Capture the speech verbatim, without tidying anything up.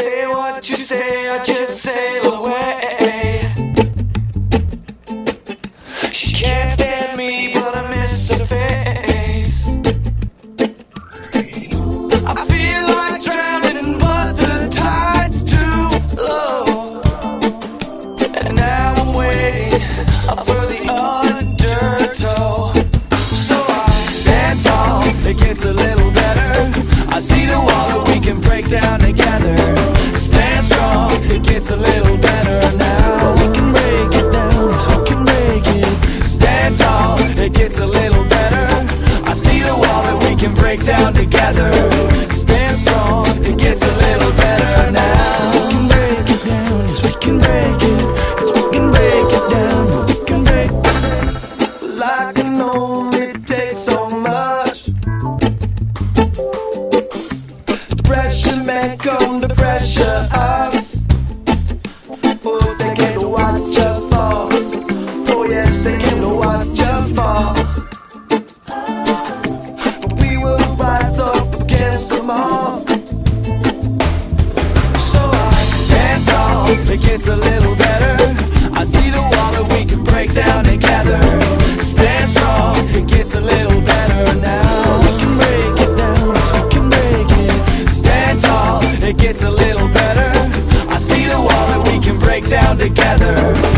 say what you say, I just sail away. She can't stand me, but I miss her face. I feel like drowning, but the tide's too low, and now I'm waiting for the other toe. So I stand tall, it gets a little better. I see the wall, we can break down together. Stand strong, it gets a little better now. We can break it down, we can break it. Stand tall, it gets a little better. I see the wall that we can break down together. Stand strong, it gets a little better now. We can break it down, yes we can break it. Yes we can break it down, we can break it. Life can only take so much. Pressure may come to pressure us, oh they came to watch us fall. Oh yes, they came to watch us fall. But we will rise up against them all. So I stand tall, it gets a little better. I see the wall that we can break down together. Stand strong, it gets a little better now. We can break it down, we can break it. Stand tall, it gets a little better. I see the wall that we can break down together.